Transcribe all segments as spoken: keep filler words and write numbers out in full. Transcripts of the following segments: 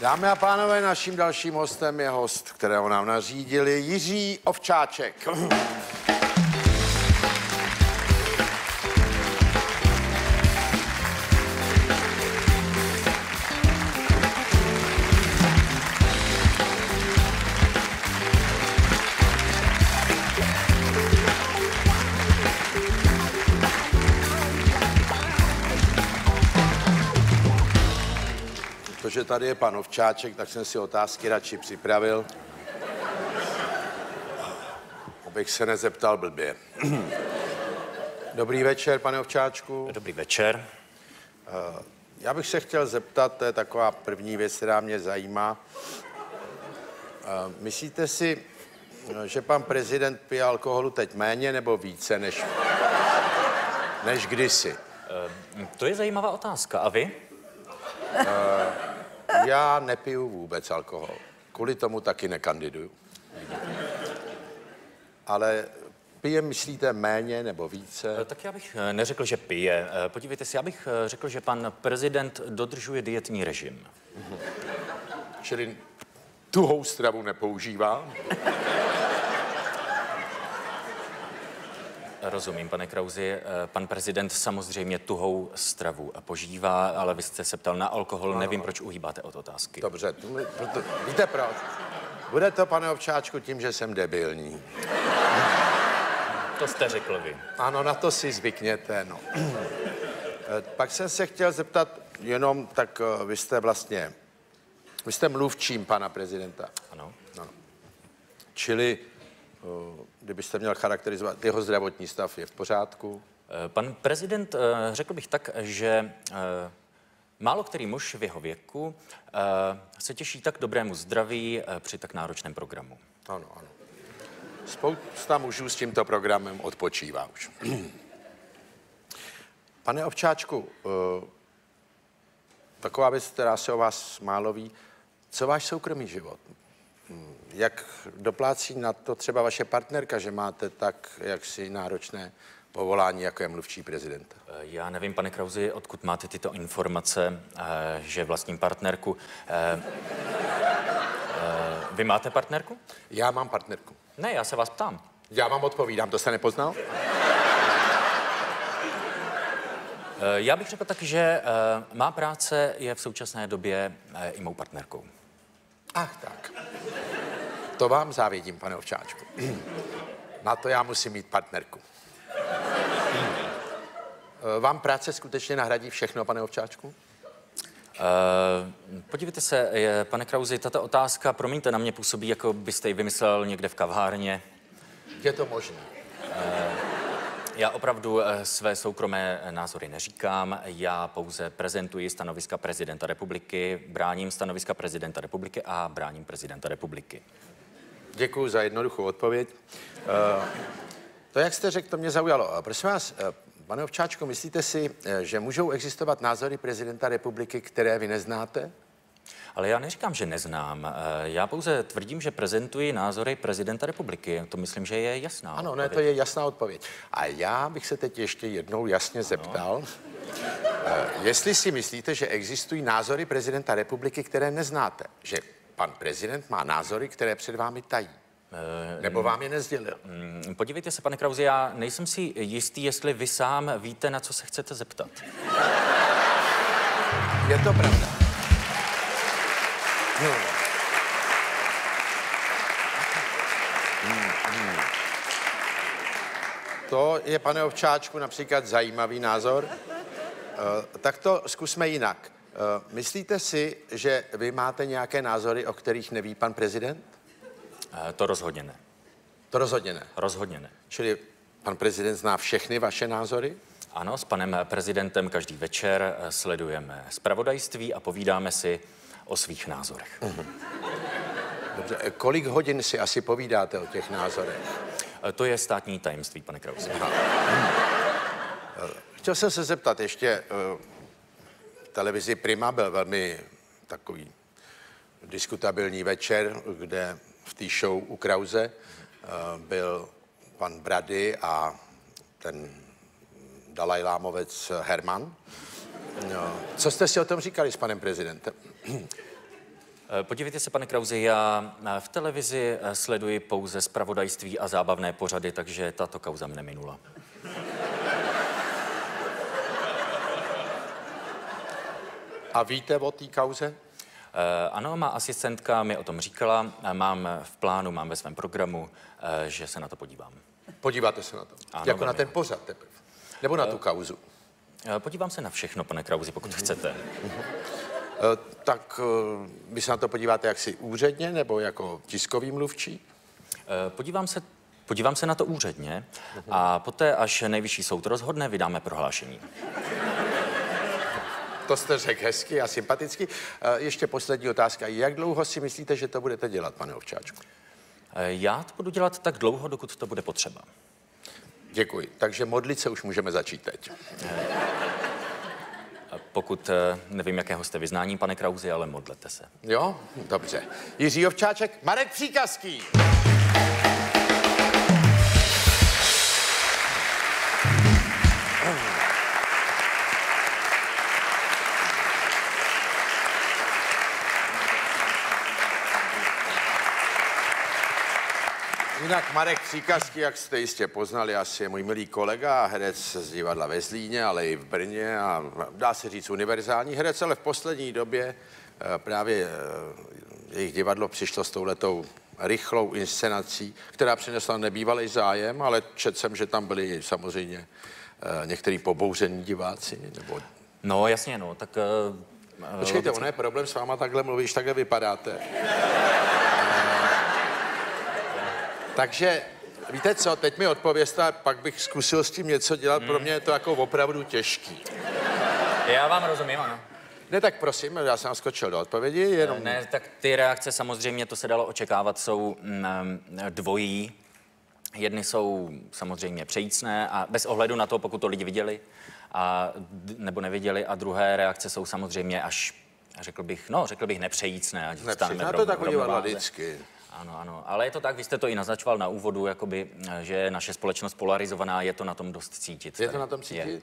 Dámy a pánové, naším dalším hostem je host, kterého nám nařídili, Jiří Ovčáček. Protože tady je pan Ovčáček, tak jsem si otázky radši připravil, abych se nezeptal blbě. Dobrý večer, pane Ovčáčku. Dobrý večer. Já bych se chtěl zeptat, to je taková první věc, která mě zajímá. Myslíte si, že pan prezident pije alkoholu teď méně nebo více než, než kdysi? To je zajímavá otázka. A vy? Já nepiju vůbec alkohol. Kvůli tomu taky nekandiduju. Ale pije, myslíte, méně nebo více? Tak já bych neřekl, že pije. Podívejte se, já bych řekl, že pan prezident dodržuje dietní režim. Čili tuhou stravu nepoužívá? Rozumím, pane Krausi. Pan prezident samozřejmě tuhou stravu požívá, ale vy jste se ptal na alkohol, ano. Nevím, proč uhýbáte od otázky. Dobře, víte proč? Bude to, pane Ovčáčku, tím, že jsem debilní. To jste řekl vy. Ano, na to si zvykněte, no. Pak jsem se chtěl zeptat jenom, tak vy jste vlastně, vy jste mluvčím pana prezidenta. Ano. Ano. Čili... Kdybyste měl charakterizovat, jeho zdravotní stav je v pořádku? Pan prezident, řekl bych tak, že málo který muž v jeho věku se těší tak dobrému zdraví při tak náročném programu. Ano, ano. Spousta mužů s tímto programem odpočívá už. Pane Ovčáčku, taková věc, která se o vás málo ví, co váš soukromý život? Jak doplácí na to třeba vaše partnerka, že máte tak jaksi náročné povolání, jako je mluvčí prezidenta? Já nevím, pane Krausi, odkud máte tyto informace, že vlastním partnerku. Vy máte partnerku? Já mám partnerku. Ne, já se vás ptám. Já vám odpovídám, to jste nepoznal? Já bych řekl tak, že má práce je v současné době i mou partnerkou. Ach tak. To vám závědím, pane Ovčáčku. Na to já musím mít partnerku. Vám práce skutečně nahradí všechno, pane Ovčáčku? Uh, podívejte se, je, pane Krausi, tato otázka, promiňte, na mě působí, jako byste ji vymyslel někde v kavárně. Je to možné. Uh, já opravdu své soukromé názory neříkám, já pouze prezentuji stanoviska prezidenta republiky, bráním stanoviska prezidenta republiky a bráním prezidenta republiky. Děkuji za jednoduchou odpověď. Uh, to, jak jste řekl, to mě zaujalo. Prosím vás, pane Ovčáčku, myslíte si, že můžou existovat názory prezidenta republiky, které vy neznáte? Ale já neříkám, že neznám. Já pouze tvrdím, že prezentuji názory prezidenta republiky. To myslím, že je jasná odpověď. Ano, ne, to je jasná odpověď. A já bych se teď ještě jednou jasně ano. zeptal, jestli si myslíte, že existují názory prezidenta republiky, které neznáte, že pan prezident má názory, které před vámi tají. Nebo vám je nezdělil? Podívejte se, pane Krausi, já nejsem si jistý, jestli vy sám víte, na co se chcete zeptat. Je to pravda. No. To je, pane Ovčáčku, například zajímavý názor. Tak to zkusme jinak. Myslíte si, že vy máte nějaké názory, o kterých neví pan prezident? To rozhodně ne. To rozhodně ne? Rozhodně ne. Čili pan prezident zná všechny vaše názory? Ano, s panem prezidentem každý večer sledujeme zpravodajství a povídáme si o svých názorech. Uh-huh. Dobře, kolik hodin si asi povídáte o těch názorech? To je státní tajemství, pane Krausi. Chtěl jsem se zeptat ještě... Televizi Prima byl velmi takový diskutabilní večer, kde v té show u Krause byl pan Brady a ten dalajlámovec Herman. Co jste si o tom říkali s panem prezidentem? Podívejte se, pane Krause, já v televizi sleduji pouze zpravodajství a zábavné pořady, takže tato kauza mne minula. A víte o té kauze? Ano, má asistentka mi o tom říkala. Mám v plánu, mám ve svém programu, že se na to podívám. Podíváte se na to? Ano, jako na ten pořad teprve? Nebo na tu kauzu? Podívám se na všechno, pane Krause, pokud chcete. Tak vy se na to podíváte jaksi úředně, nebo jako tiskový mluvčí? Podívám se, podívám se na to úředně a poté, až nejvyšší soud rozhodne, vydáme prohlášení. To jste řekl hezky a sympaticky. Ještě poslední otázka. Jak dlouho si myslíte, že to budete dělat, pane Ovčáčku? Já to budu dělat tak dlouho, dokud to bude potřeba. Děkuji. Takže modlit se už můžeme začít teď. Pokud nevím, jakého jste vyznání, pane Krause, ale modlete se. Jo? Dobře. Jiří Ovčáček, Marek Příkazký. Jinak Marek Příkazký, jak jste jistě poznali, asi je můj milý kolega, herec z divadla ve Zlíně, ale i v Brně a dá se říct univerzální herec, ale v poslední době právě jejich divadlo přišlo s touhletou rychlou inscenací, která přinesla nebývalý zájem, ale četl jsem, že tam byli samozřejmě některý pobouření diváci, nebo... No jasně, no, tak... Uh, Počkejte, ono je problém s váma takhle mluvíš, takhle vypadáte. Takže, víte co, teď mi odpovězte, a pak bych zkusil s tím něco dělat, hmm. Pro mě je to jako opravdu těžký. Já vám rozumím, ano. Ne, tak prosím, já jsem skočil do odpovědi, jenom... Ne, tak ty reakce samozřejmě, to se dalo očekávat, jsou mm, dvojí. Jedny jsou samozřejmě přejícné a bez ohledu na to, pokud to lidi viděli a, nebo neviděli, a druhé reakce jsou samozřejmě až, řekl bych, no, řekl bych nepřejícné, ať zůstaneme v rovnováze. Ano, ano, ale je to tak, vy jste to i naznačoval na úvodu, jakoby, že naše společnost polarizovaná, je to na tom dost cítit. Je to na tom cítit? Je.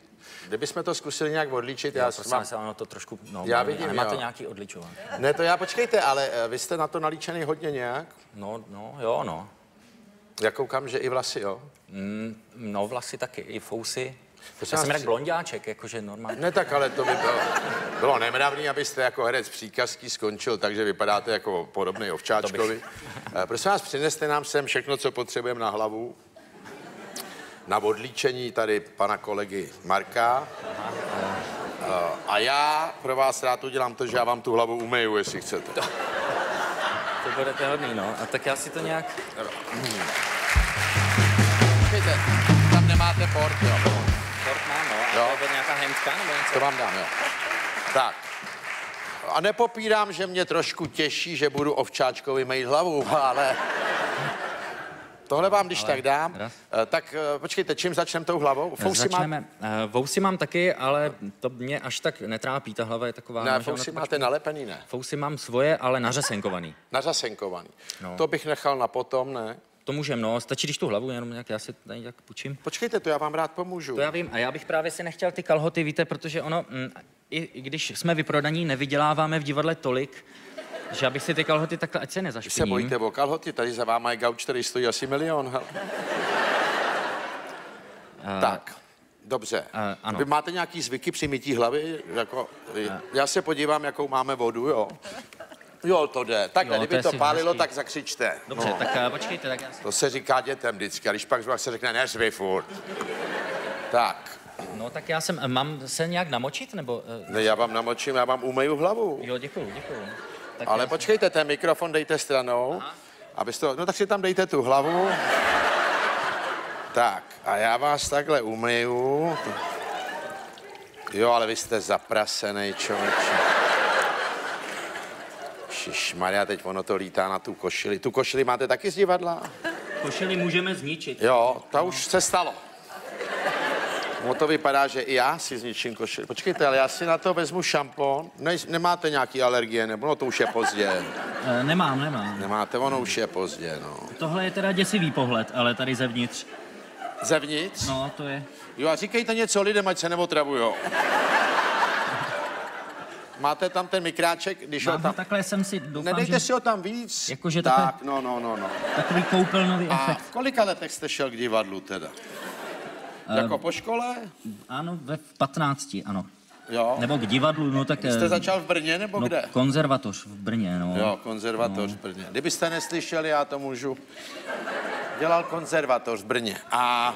Kdybychom to zkusili nějak odličit, já... Prosím, mám... se, ano, to trošku, no, já vidím, a nemáte nějaký odličovat. Ne, to já, počkejte, ale vy jste na to nalíčený hodně nějak? No, no, jo, no. Já koukám, že i vlasy, jo? Mm, no, vlasy taky, i fousy. Já jsem jak blondáček, jakože normálně. Ne, tak ale to by bylo, bylo nemravný, abyste jako herec Příkazký skončil, takže vypadáte jako podobný Ovčáčkovi. Prosím vás, přineste nám sem všechno, co potřebujeme na hlavu. Na odlíčení tady pana kolegy Marka. A já pro vás rád udělám to, že já vám tu hlavu umyju, jestli chcete. To, to budete hodný, no. A tak já si to nějak... Počkejte, tam nemáte port, jo. Jo. Hemská, to vám dám, jo. Tak. A nepopírám, že mě trošku těší, že budu Ovčáčkovi mít hlavu, ale... Tohle vám, když ale... tak dám. Raz. Tak počkejte, čím začneme tou hlavou? Fousy mám... Fousy mám taky, ale to mě až tak netrápí, ta hlava je taková... Ne, fousy máte nalepený, ne? Fousy mám svoje, ale nařasenkovaný. Nařasenkovaný. No. To bych nechal na potom, ne? To můžem, no, stačí, když tu hlavu jenom nějak, já si tady nějak půjčím. Počkejte, to já vám rád pomůžu. To já vím, a já bych právě si nechtěl ty kalhoty, víte, protože ono, mm, i, i když jsme vyprodaní, nevyděláváme v divadle tolik, že abych si ty kalhoty takhle, ať se nezašpiním. Vy se bojíte o kalhoty, tady za váma je gauč, který stojí asi milion. A... Tak, dobře. A, ano. Vy máte nějaký zvyky při mytí hlavy? Jako, a... Já se podívám, jakou máme vodu, jo. Jo, to jde. Takhle, jo, kdyby to pálilo, hezký. Tak zakřičte. Dobře, no. Tak uh, počkejte, tak já si... To se říká dětem vždycky, a když pak zbrak se řekne, neřvi furt. Tak. No, tak já jsem, mám se nějak namočit, nebo... Uh, ne, já vám namočím, já vám umyju hlavu. Jo, děkuju, děkuju. Tak ale počkejte, si... ten mikrofon dejte stranou, abyste... No, tak si tam dejte tu hlavu. Tak, a já vás takhle umyju. Jo, ale vy jste zaprasenej člověče. Maria, teď ono to lítá na tu košili. Tu košili máte taky z divadla? Košili můžeme zničit. Jo, ta už se stalo. No to vypadá, že i já si zničím košili. Počkejte, ale já si na to vezmu šampon. Ne, nemáte nějaký alergie, nebo no, to už je pozdě. E, nemám, nemám. Nemáte, ono už je pozdě, no. Tohle je teda děsivý pohled, ale tady zevnitř. Zevnitř? No, to je. Jo, a říkejte něco lidem, ať se neotravujou. Máte tam ten mikráček, když ho tam... takhle jsem si doufám, nedejte že... si ho tam víc. Jakože tak, takhle... no, no, no, no. Takový koupelnový a efekt. A v kolika letech jste šel k divadlu teda? Uh, jako po škole? Ano, ve patnácti, ano. Jo. Nebo k divadlu, no tak... Jste začal v Brně, nebo no, kde? Konzervatoř v Brně, no. Jo, konzervatoř no. v Brně. Kdybyste neslyšeli, já to můžu. Dělal konzervatoř v Brně. A...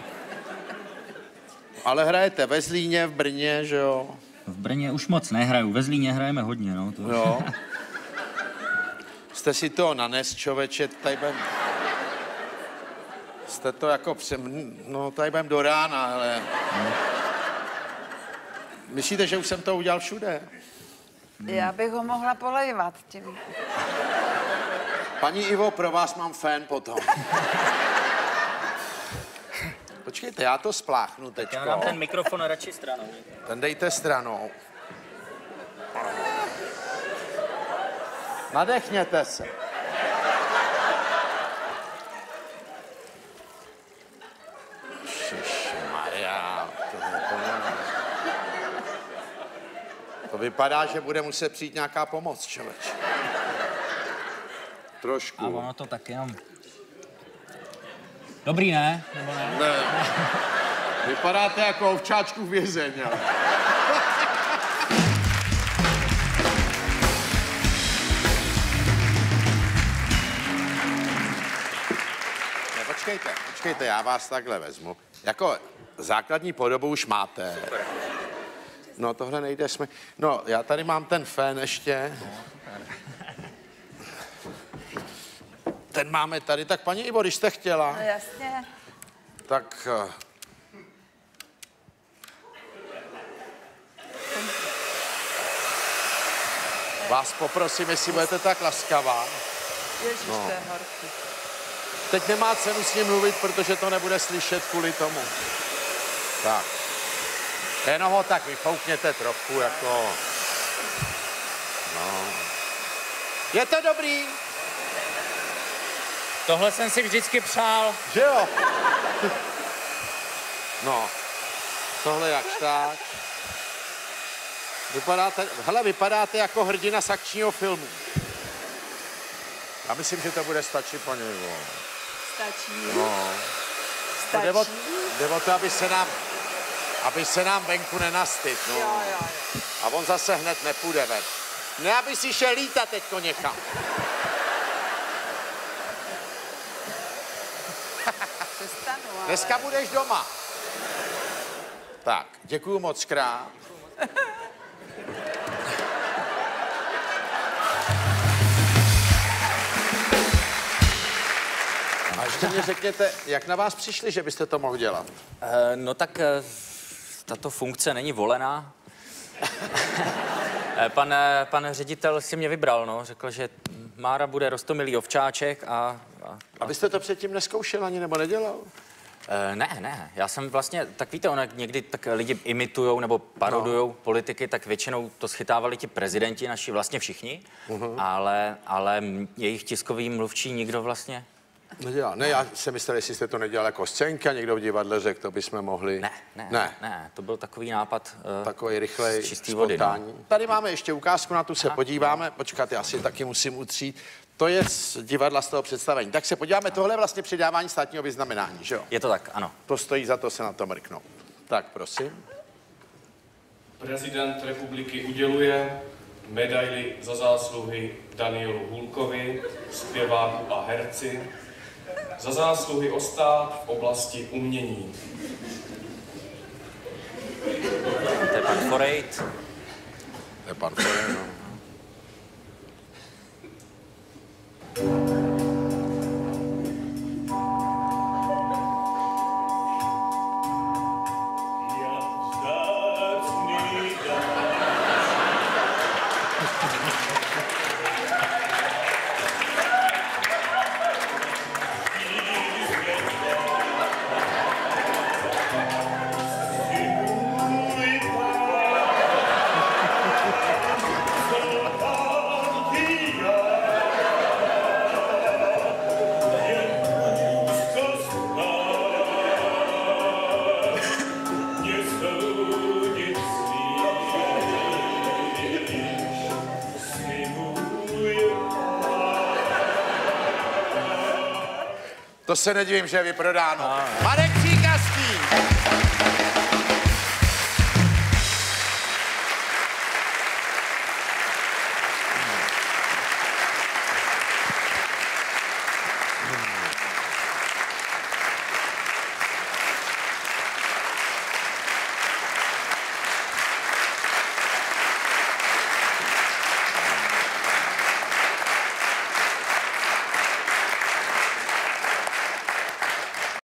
Ale hrajete ve Zlíně, v Brně, že jo? V Brně už moc nehraju, ve Zlíně hrajeme hodně, no. To... Jo. Jste si to nanes, čověče, tady budem... Jste to jako přem... No, tady budem do rána, ale... No. Myslíte, že už jsem to udělal všude? Já bych ho mohla polejvat tím. Paní Ivo, pro vás mám fén potom. Počkejte, já to spláchnu teďko. Já mám ten mikrofon radši stranou. Ten dejte stranou. Nadechněte se. Ježišmarja, to nepoměná. To vypadá, že bude muset přijít nějaká pomoc, člověče. Trošku. A ono to tak jenom... Dobrý, ne? Nebo ne? Ne. Vypadáte jako Ovčáčku v vězení. Ne, počkejte, počkejte, já vás takhle vezmu. Jako základní podobu už máte. Super. No, tohle nejde jsme. No, já tady mám ten fén ještě. Ten máme tady, tak paní Ivo, když jste chtěla. No jasně. Tak... Vás poprosím, jestli budete tak laskavá. Ježiš, no. To je horký. Teď nemá cenu s ním mluvit, protože to nebude slyšet kvůli tomu. Tak. Jenom ho tak vyfoukněte trochu, jako... No. Je to dobrý? Tohle jsem si vždycky přál. Že jo? No. Tohle jak tak. Vypadáte, hele, vypadáte jako hrdina z akčního filmu. Já myslím, že to bude stačit, paní Ivo. Stačí. No. Stačí. No, jde o to, aby se nám, aby se nám venku nenastydl. No. Jo, jo, jo. A on zase hned nepůjde ven. Ne, aby si šel lítat teďko někam. Dneska budeš doma. Tak, děkuju moc krát. A ještě mi řekněte, jak na vás přišli, že byste to mohl dělat? Uh, no tak uh, tato funkce není volená. pan, pan ředitel si mě vybral, no. Řekl, že Mára bude roztomilý Ovčáček a... A, a byste to předtím nezkoušel ani nebo nedělal? Uh, ne, ne, já jsem vlastně, tak víte, ono, někdy tak lidi imitujou nebo parodujou no. politiky, tak většinou to schytávali ti prezidenti naši, vlastně všichni, uh-huh. ale, ale jejich tiskový mluvčí nikdo vlastně... Nedělal. Ne, já jsem myslel, jestli jste to nedělal jako scénka, někdo v divadle řekl, to bychom mohli... Ne, ne, ne, ne, to byl takový nápad... Uh, takový rychlej, spontánní. No. Tady máme ještě ukázku, na tu se tak, podíváme. Počkat, já si taky musím utřít. To je z divadla, z toho představení. Tak se podíváme, tohle je vlastně přidávání státního vyznamenání, že jo? Je to tak, ano. To stojí za to se na to mrknout. Tak, prosím. Prezident republiky uděluje medaili za zásluhy Danielu Hulkovi, zpěváku a herci, za zásluhy o stát v oblasti umění. To je pan Forejt. To je pan Forejt, no. To se nedivím, že je vyprodáno. Marek